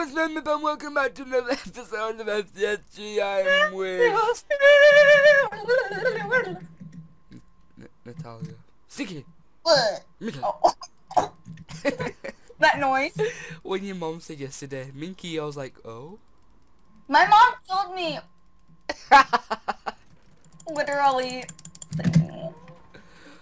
everyone, it's Maymip and welcome back to another episode of MCSG. I am with... Natalia. Sticky! Minky! Oh. That noise? When your mom said yesterday, Minky, I was like, oh? My mom told me! Literally.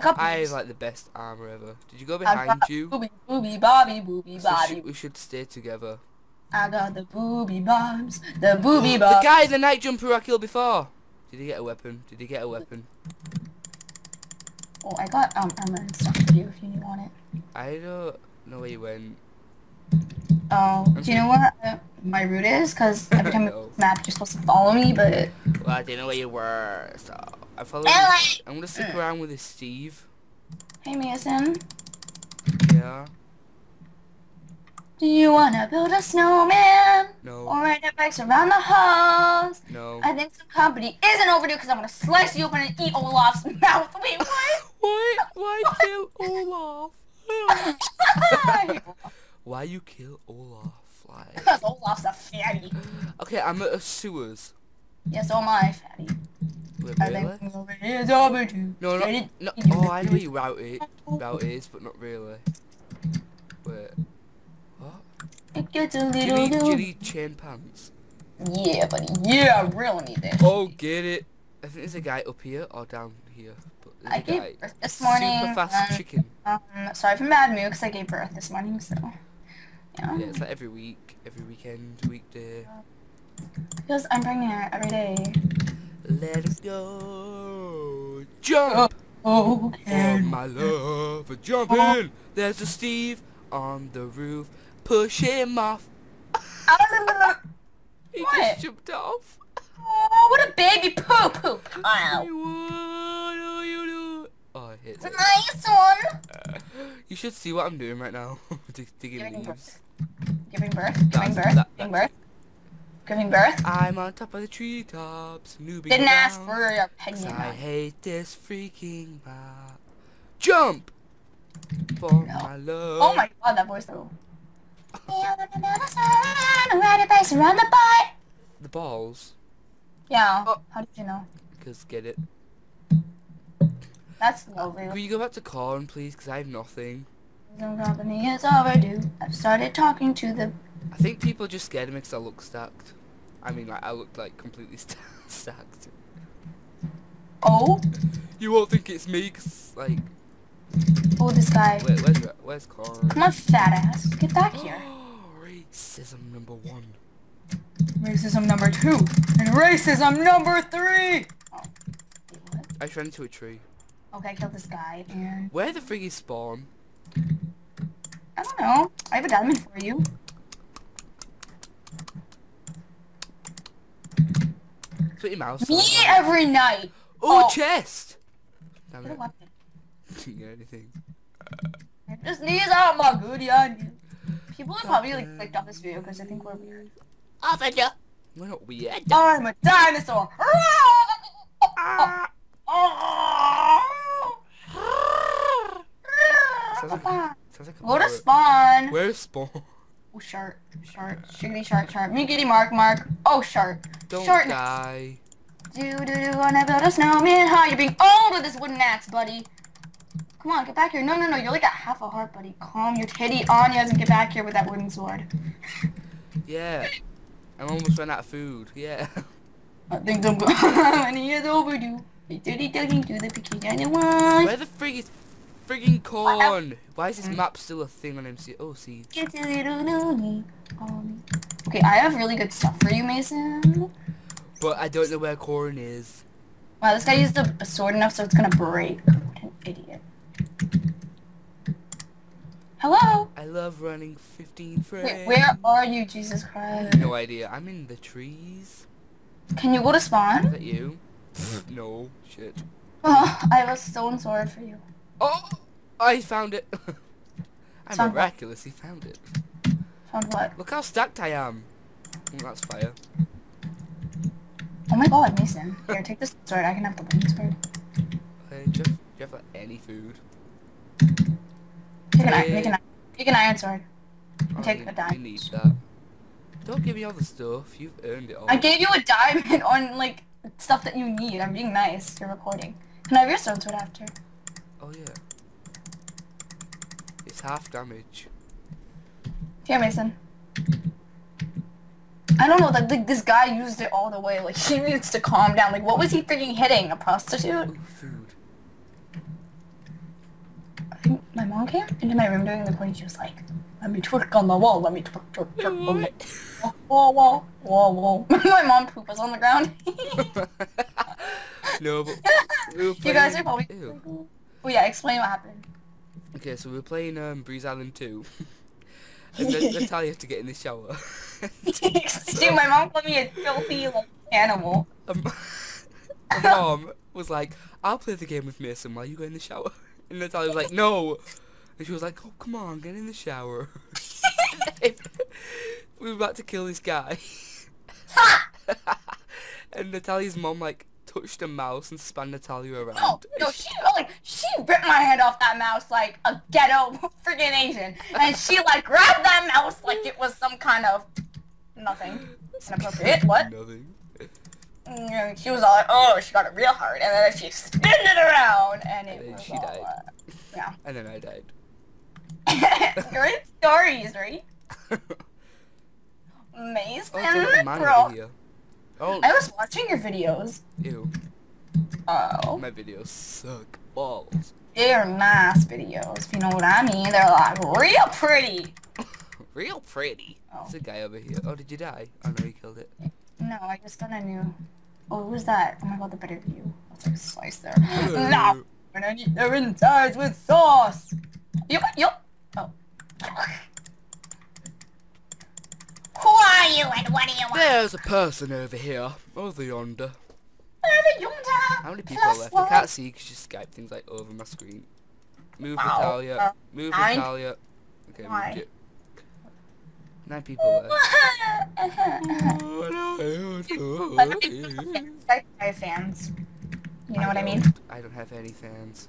I have like the best armor ever. Did you go behind you? Booby, booby, bobby, booby, bobby. We should stay together. I got the booby bombs, the booby bombs. The guy, the night jumper I killed before. Did he get a weapon? Did he get a weapon? Oh, I got armor and stuff for you if you want it. I don't know where you went. Oh, do you know what my route is? Because every time no. I map, you're supposed to follow me, but... Well, I didn't know where you were, so... I follow you. I'm gonna stick around with this Steve. Hey, Mason. Yeah? Do you wanna build a snowman? No. Or ride our bikes around the halls? No. I think some company isn't overdue because I'm gonna slice you open and eat Olaf's mouth. Wait, what? What? Why kill Olaf? Why you kill Olaf? Like? Because Olaf's a fatty. Okay, I'm at a sewers. Yes, so am I, fatty. Wait, really? It's overdue. No, not, no. Oh, I know where your route is, but not really. Wait. What? It gets a little... Do you need chain pants? Yeah, buddy. Yeah, I really need that. Oh, get it. I think there's a guy up here or down here. But I gave birth this morning. Super fast chicken. Sorry for mad mood because I gave birth this morning, so... Yeah. Yeah, it's like every week, every weekend, weekday. Because I'm pregnant every day. Let us go. Jump! Oh, okay. Oh my love, for jumping! Oh. There's a Steve on the roof. Push him off. He what? Just jumped off. Oh, what a baby poo poo. Wow. Oh, I hit it. Nice one! You should see what I'm doing right now. Digging leaves. Giving birth. Giving birth. I'm on top of the treetops. Newbie. Didn't ask for your opinion. I hate this freaking map. Jump! For my love. Oh my god, that voice though. Run the bike. The balls? Yeah. Oh. How did you know? Because get it. That's lovely. Will you go back to corn, please? Because I have nothing. No company is overdue. I've started talking to the... I think people just scared me because I look stacked. I mean, like, I looked, like, completely stacked. Oh? You won't think it's me, because, like... Oh, this guy. Wait, where's corn? Come on, fat ass. Get back here. Racism number 1. Racism number 2. And racism number 3! Oh. Wait, what? I just ran into a tree. Okay, I killed this guy, and... Where the frig is spawn? I don't know. I have a diamond for you. Put your mouse on. Me every night! Oh, chest! Damn it. Didn't get anything. I just sneeze out my goodie on you. People have probably, like, clicked off this video because I think we're weird. Offender! We're not weird. I'm a dinosaur! Go to spawn. Where's spawn? Oh, shark, shark, shiggity, shark, shark. Miggity, mark, mark. Oh, shark. Don't shark die. Do wanna build a snowman? Hi, you're being old with this wooden axe, buddy. Come on, get back here. No. You're like at half a heart, buddy. Calm your titty on you and get back here with that wooden sword. Yeah. I'm almost run out of food. Yeah. I think I'm going. It's overdue. You're dirty digging to the bikini and you want. Where the frig is? Friggin' corn! Why is this map still a thing on MC? Oh, see. Okay, I have really good stuff for you, Mason. But I don't know where corn is. Wow, this guy used a sword enough so it's gonna break. What an idiot. Hello? I love running 15 frames. Wait, where are you, Jesus Christ? No idea. I'm in the trees. Can you go to spawn? Is that you? No. Shit. Oh, I have a stone sword for you. Oh, I found it. I miraculously found it. Found what? Look how stacked I am. Oh, that's fire. Oh my god, Mason. Here, take this sword. I can have the wooden sword. Okay, do you have like, any food? Take an iron sword. Oh, take a diamond. You need that. Don't give me all the stuff. You've earned it all. I gave you a diamond on, like, stuff that you need. I'm being nice. You're recording. Can I have your sword after? Oh, yeah. It's half damage. Here, Mason. I don't know, like, this guy used it all the way. Like, he needs to calm down. Like, what was he freaking hitting? A prostitute? Ooh, food. I think my mom came into my room during the recording. She was like, let me twerk on the wall. Let me twerk on the wall. Whoa, whoa, whoa, whoa. My mom poop was on the ground. No, but you guys are probably... Ew. Oh, yeah, explain what happened. Okay, so we were playing Breeze Island 2. And then Natalia had to get in the shower. Dude, my mom called me a filthy like, animal. My mom was like, I'll play the game with Mason while you go in the shower. And Natalia was like, no. And she was like, oh, come on, get in the shower. We were about to kill this guy. And Natalia's mom, like, touched a mouse and spun Natalia around. No, she ripped my head off that mouse like a ghetto freaking Asian. And she, like, grabbed that mouse like it was some kind of nothing. Inappropriate, what? Nothing. And she was all like, oh, she got it real hard. And then she spun it around. And then she died. Yeah. And then I died. Great stories, right? Mason, bro. Oh. I was watching your videos. Ew. Oh. My videos suck balls. They're nice videos, if you know what I mean. They're like real pretty. Real pretty? Oh. There's a guy over here. Oh, did you die? Oh no, you killed it. No, I just got a new... Oh, who's that? Oh my god, the better view. That's like a slice there. No! And I need their insides with sauce! Yup! Oh. Who are you and what do you want? There's a person over here. Over yonder. Over yonder! How many people are left? One. I can't see because you Skype things like over my screen. Move Natalia. Move Natalia. Okay, moved it. 9 people left. My fans. You know what I mean? I don't have any fans.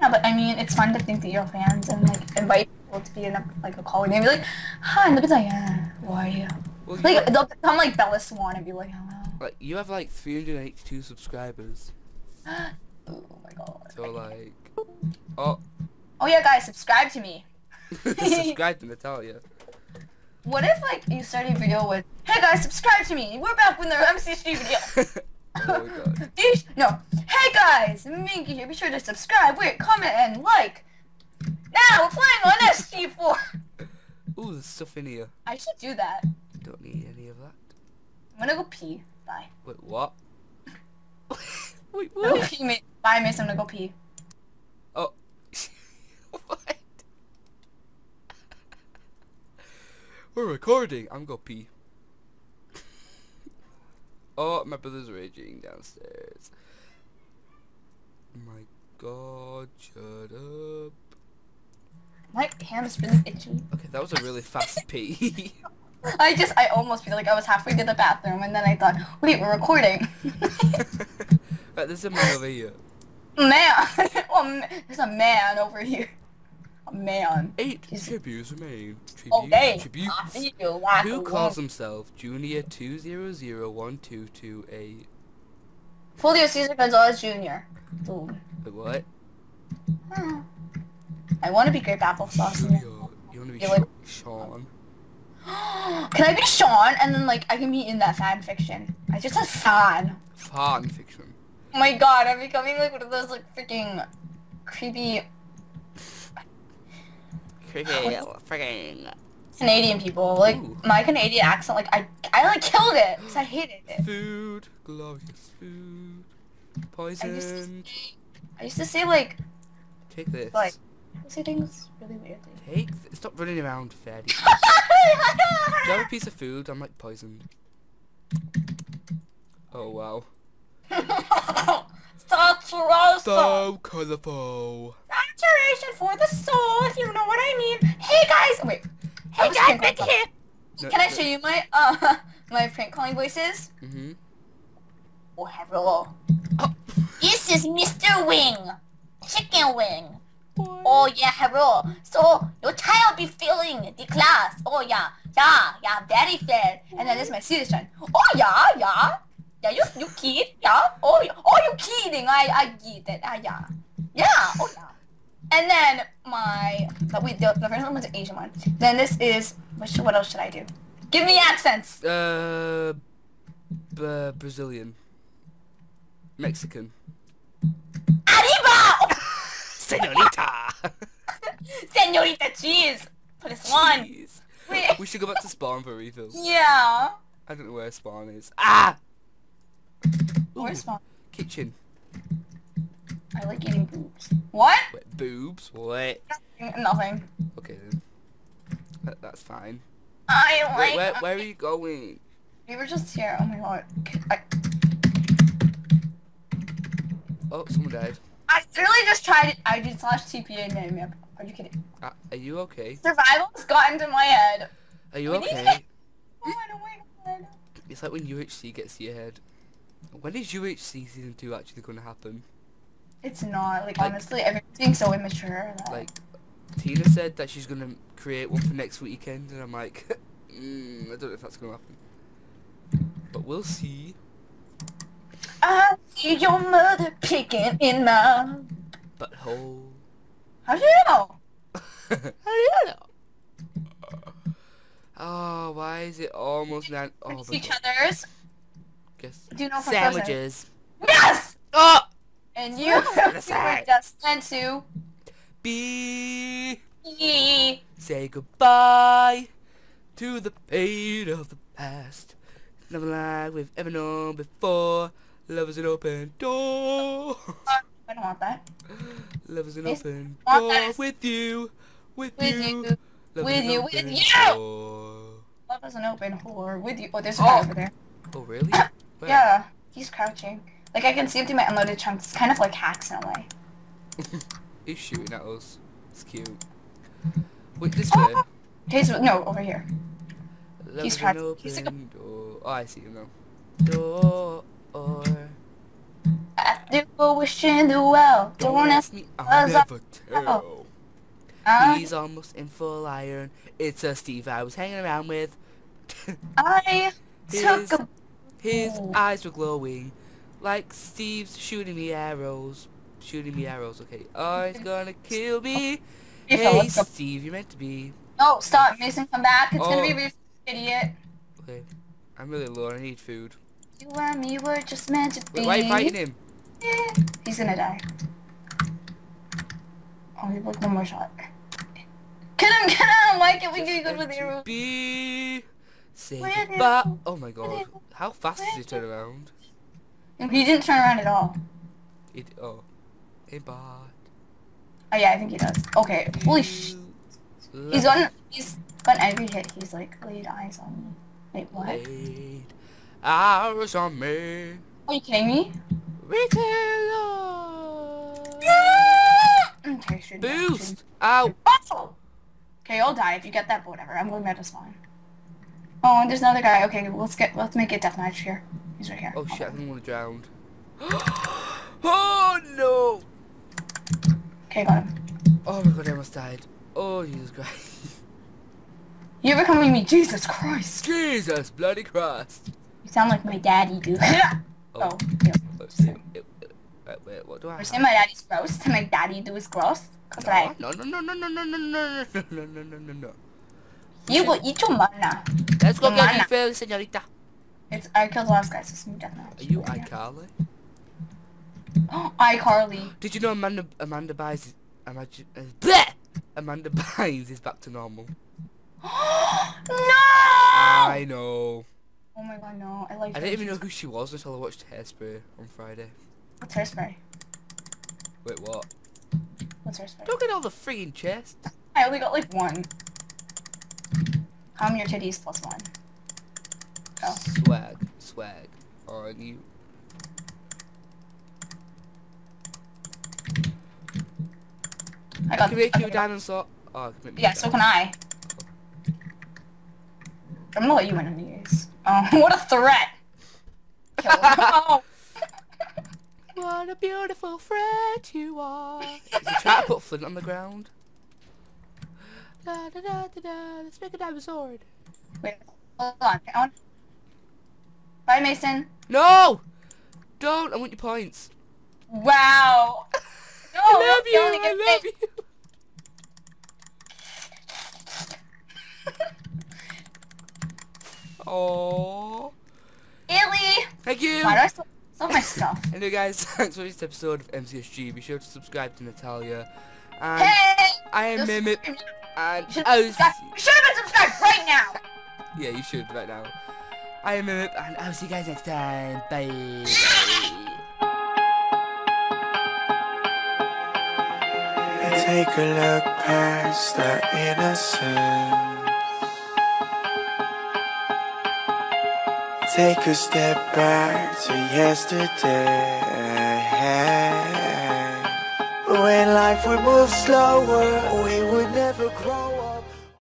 Yeah, but I mean, it's fun to think that you're fans and like invite people to be in a call and they'll be like, hi, and they'll be like, yeah, who are you? Well, like, they'll become like Bella Swan and be like, hello. Like, you have like 382 subscribers. Oh my god. So like, oh. Oh yeah, guys, subscribe to me. Subscribe to Natalia. What if like you start a video with, hey guys, subscribe to me. We're back with the MCSG video. Oh my god. No. Hey guys, Minky here. Be sure to subscribe, rate, comment, and like. Now we're playing on SG4. Ooh, there's stuff in here. I should do that. Don't need any of that. I'm gonna go pee. Bye. Wait, what? Wait, what? I'm gonna pee, mate. Bye, Mason. I'm gonna go pee. Oh. What? We're recording. I'm gonna pee. Oh, my brother's raging downstairs. Oh my god, shut up. My hand is really itchy. Okay, that was a really fast pee. I almost feel like I was halfway to the bathroom and then I thought, wait, we're recording. Right, there's a man over here. Man! Oh, there's a man over here. A man. 8 tributes remain. Who calls himself Junior 2001228? Julio Cesar Gonzalez Jr. Ooh. What? I want to be grape applesauce. Julio. You want to be Sean? Can I be Sean and then like I can be in that fan fiction? I just said fan. Fan fiction. Oh my god, I'm becoming like one of those like freaking creepy. Canadian people, like, ooh. My Canadian accent, like, I like, killed it, because I hated it. Food, glorious food, poison. I used to say, like, take this. Like, I say things really weirdly. Take this. Stop running around, fatty. Do I have a piece of food? I'm, like, poisoned. Oh, wow. So colorful. Saturation for the soul, if you know what I mean. Hey guys, wait. Hey guys, back here. No, can I show you my my prank calling voices? Mm-hmm. Oh hello. Oh. This is Mr. Wing, Chicken Wing. What? Oh yeah, hello. So your child be failing the class. Oh yeah. Yeah, very fair. And then there's my citizen. Oh, yeah, you kid, yeah. Oh, you kidding, I get it, yeah. And then my, the first one's an Asian one. Then this is, what else should I do? Give me accents. Brazilian. Mexican. Arriba! Senorita! Senorita cheese! For this one. Wait. We should go back to Spawn for a refill. Yeah. I don't know where Spawn is. Ah! Where's Spawn? Kitchen. I like eating boobs. What? Wait, boobs? What? Nothing. Okay then. That's fine. I like... Wait, where are you going? We were just here. Oh my god. Oh, someone died. I literally just tried ID / TPA Maymip. Are you kidding? Are you okay? Survival's got into my head. Are you okay? Oh, I don't wait. It's like when UHC gets to your head. When is UHC season 2 actually going to happen? It's not. Like honestly, everything's so immature. That... Like, Tina said that she's going to create one for next weekend, and I'm like, I don't know if that's going to happen. But we'll see. I see your mother picking in my butthole. How do you know? Oh, why is it almost not? Oh, each other's. Guess. Do you know sandwiches? Yes. Oh. And you were just meant to be. Say goodbye to the pain of the past. Nothing like we've ever known before. Love is an open door. I don't want that. Love is an open door with you. Love is an open door with you. Oh, there's a guy over there. Oh, really? Yeah, he's crouching. Like, I can see him through my unloaded chunks. It's kind of like hacks in a way. He's shooting at us. It's cute. Wait, this way? No, over here. Love he's crouching. He's like a... Oh, I see him now. Door. I do wish in the world. Don't ask me, I'll never tell. He's almost in full iron. It's a Steve I was hanging around with. His eyes were glowing, like Steve's shooting me arrows. Okay. Oh, he's gonna kill me. Hey, Steve, you're meant to be. No, stop, Mason, come back. It's gonna be real, idiot. Okay, I'm really low. I need food. You and me were just meant to be. Why are you fighting him? Yeah. He's gonna die. Oh, he looked one more shot. Get him, get him! Why can't we do good with arrows? Oh my god. How fast did he turn around? He didn't turn around at all. Hey, bot. Oh yeah, I think he does. Okay. Holy shit. He's got every hit. He's like, laid eyes on me. Wait, what? Eyes on me. Are you kidding me? Okay, boost! Ow! Okay, I'll die if you get that, but whatever. I'm going back to spawn. Oh, and there's another guy. Okay, let's make it deathmatch here. He's right here. Oh shit, I think I'm gonna drown. Oh no! Okay, got him. Oh my god, I almost died. Oh Jesus Christ. You ever come with me? Jesus Christ! Jesus bloody Christ! You sound like my daddy, dude. Oh, yeah. Wait, what do I say? My daddy's gross. To make daddy do is gross. No. You will eat your mana. Let's go get you first, señorita. I killed the last guy, so it's me death now. Are you iCarly? Oh, iCarly. Did you know Amanda Bynes is back to normal? No! I know. Oh my god, no. I didn't even know who she was until I watched Hairspray on Friday. What's Hairspray? Wait, what? What's Hairspray? Don't get all the friggin' chests. I only got like one. Calm your titties +1. Go. Swag on you. I got you a dinosaur. Oh, yeah, so can I. I'm gonna let you win on these. Oh, what a threat! Kill him. Oh. What a beautiful threat you are. Is he trying to put Flint on the ground? Da da da da da, let's make a diamond sword. Wait, hold on. Bye, Mason. No! Don't! I want your points. Wow! No, I love you! I love you! Oh. Illy! Thank you! Why do I sell my stuff? Anyway, guys, thanks for this episode of MCSG. Be sure to subscribe to Natalia. And hey! I am Maymip. And you should have been subscribed right now! Yeah, you should right now. I am Maymip, and I'll see you guys next time. Bye! Take a look past our innocence. Take a step back to yesterday. When life would move slower, we would never grow up.